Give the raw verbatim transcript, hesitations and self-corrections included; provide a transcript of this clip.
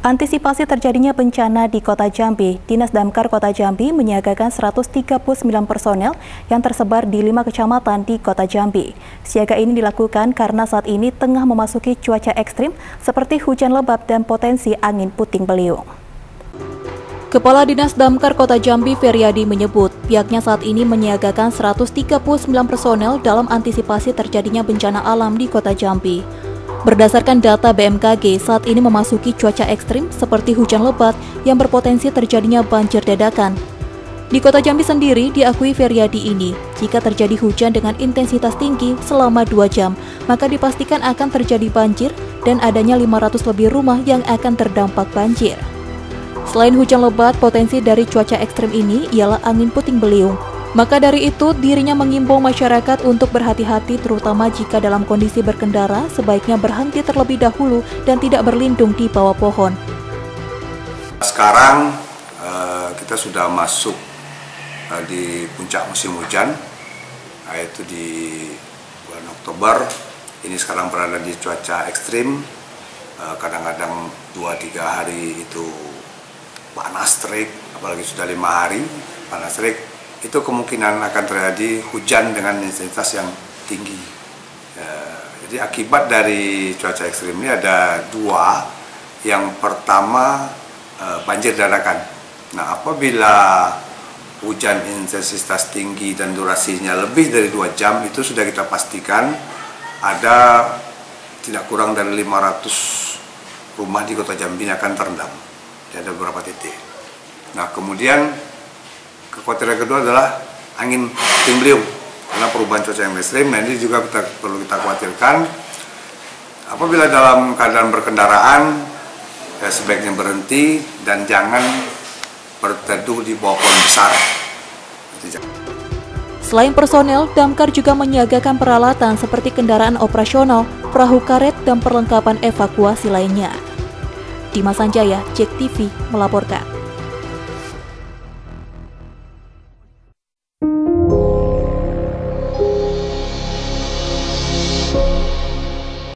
Antisipasi terjadinya bencana di Kota Jambi, Dinas Damkar Kota Jambi menyiagakan seratus tiga puluh sembilan personel yang tersebar di lima kecamatan di Kota Jambi. Siaga ini dilakukan karena saat ini tengah memasuki cuaca ekstrim seperti hujan lebat dan potensi angin puting beliung. Kepala Dinas Damkar Kota Jambi Feriadi menyebut, pihaknya saat ini menyiagakan seratus tiga puluh sembilan personel dalam antisipasi terjadinya bencana alam di Kota Jambi. Berdasarkan data B M K G, saat ini memasuki cuaca ekstrim seperti hujan lebat yang berpotensi terjadinya banjir dadakan. Di Kota Jambi sendiri diakui Feriadi ini, jika terjadi hujan dengan intensitas tinggi selama dua jam, maka dipastikan akan terjadi banjir dan adanya lima ratus lebih rumah yang akan terdampak banjir. Selain hujan lebat, potensi dari cuaca ekstrim ini ialah angin puting beliung. Maka dari itu, dirinya mengimbau masyarakat untuk berhati-hati terutama jika dalam kondisi berkendara, sebaiknya berhenti terlebih dahulu dan tidak berlindung di bawah pohon. Sekarang kita sudah masuk di puncak musim hujan, yaitu di bulan Oktober. Ini sekarang berada di cuaca ekstrim, kadang-kadang dua tiga hari itu panas terik, apalagi sudah lima hari panas terik. Itu kemungkinan akan terjadi hujan dengan intensitas yang tinggi. E, jadi akibat dari cuaca ekstrim ini ada dua. Yang pertama e, banjir dadakan. Nah, apabila hujan intensitas tinggi dan durasinya lebih dari dua jam, itu sudah kita pastikan ada tidak kurang dari lima ratus rumah di Kota Jambi akan terendam. Jadi ada beberapa titik. Nah, kemudian kekhawatiran kedua adalah angin puting beliung karena perubahan cuaca yang ekstrim. Nah, ini juga kita, perlu kita khawatirkan. Apabila dalam keadaan berkendaraan, ya sebaiknya berhenti dan jangan berteduh di bawah pohon besar. Selain personel, Damkar juga menyiagakan peralatan seperti kendaraan operasional, perahu karet, dan perlengkapan evakuasi lainnya. Dimas Anjaya, Jek T V melaporkan.